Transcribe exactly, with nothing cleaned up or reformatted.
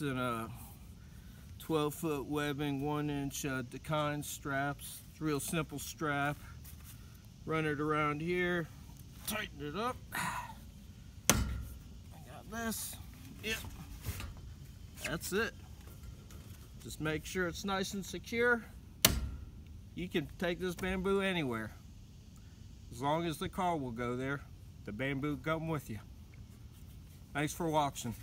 than a twelve foot webbing, one inch uh, Dakine straps. It's a real simple strap. Run it around here, tighten it up. I got this. Yep, that's it. Just make sure it's nice and secure. You can take this bamboo anywhere. As long as the car will go there, the bamboo come with you. Thanks for watching.